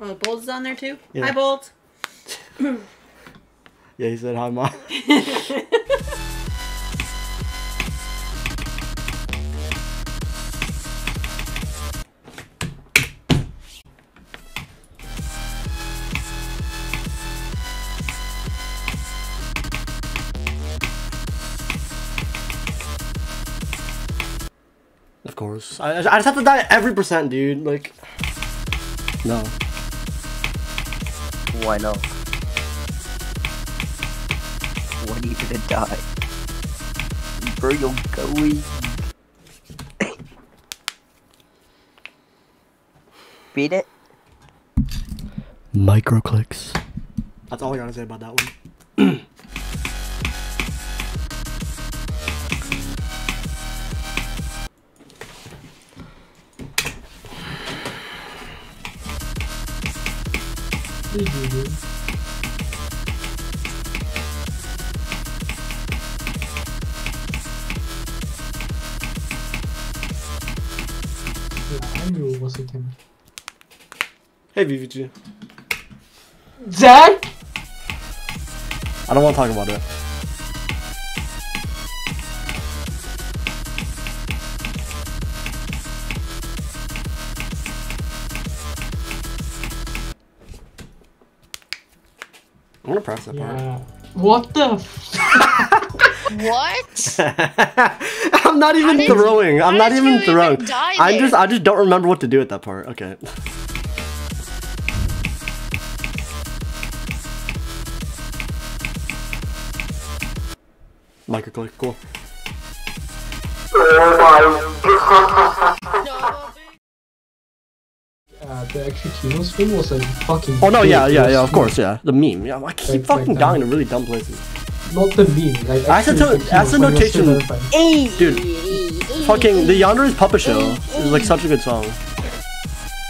Oh, the Bold's on there too? Yeah. Hi, Bold. Yeah, he said hi, Mom. Of course. I just have to die at every percent, dude. Like, no. Why not? When are you gonna die? Bro, you're going. Beat it. Micro clicks. That's all I gotta say about that one. Hey, VVG. Dad? I don't want to talk about it. I'm gonna press that part. What the f- What? I'm not even throwing. I'm not even throwing. I just don't remember what to do at that part. Okay. Microclick, cool. The executable screen was a fucking. Oh no, yeah, of course, yeah. The meme, yeah. I keep fucking dying in really dumb places. Not the meme, like. Acid Notation. Dude, fucking the Yandere's Puppy Show is like such a good song.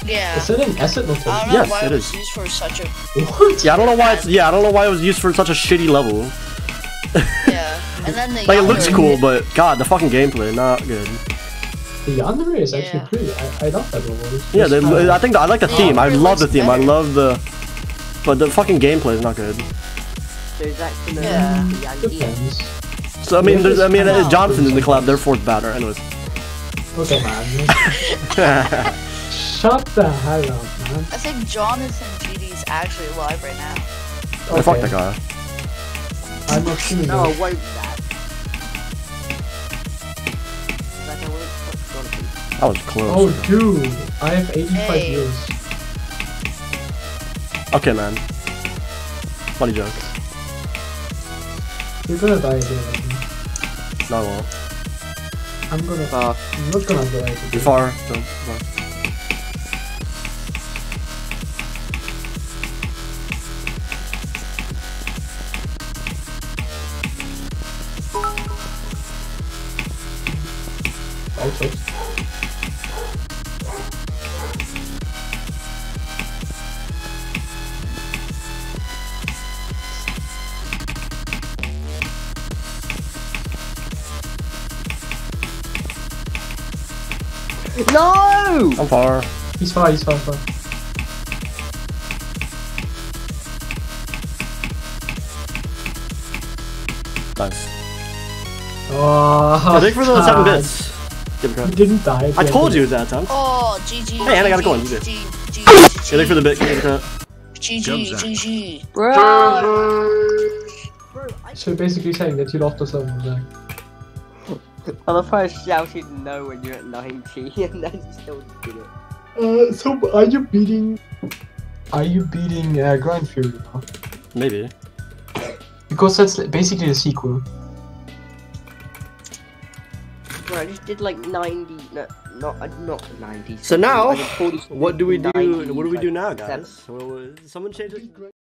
Yeah. Is it an Acid Notation? I don't know why it was used for such a. What? Yeah, I don't know why it's. Yeah, I don't know why it was used for such a shitty level. Yeah. And then the like, it looks cool, but god, the fucking gameplay, not good. The Yandere is actually pretty. I love that level. Yeah, I think I like the theme. I love the theme. Better. I love the. But the fucking gameplay is not good. There's actually So, I mean, there's, I mean, Jonathan's in the collab. They're fourth batter. Anyways. Okay, man. Shut the hell up, man. I think Jonathan GD is actually live right now. Okay. Oh, fuck that guy. I'm not sure. No, wait that. That was close. Oh, dude, I have 85 views. Okay, man. Funny joke. You're gonna die here, man. No, I won't. I'm gonna die. I'm not gonna die. You're far. Don't. No. No! I'm far. He's far, he's far, he's far. Nice. I think for those 7 bits. You didn't die. I told you that time. Oh, GG. Hey, and I got a coin. You did. GG. You look for the bit. GG. GG. Bro. So basically saying that you lost the server, Zach. I love how I shouted no when you're at 90 and then you still did it. So are you beating Grind Fury? Huh? Maybe. Because that's basically the sequel. Bro, I just did like 90, not 90. So now, what do we do now, guys? Someone change it?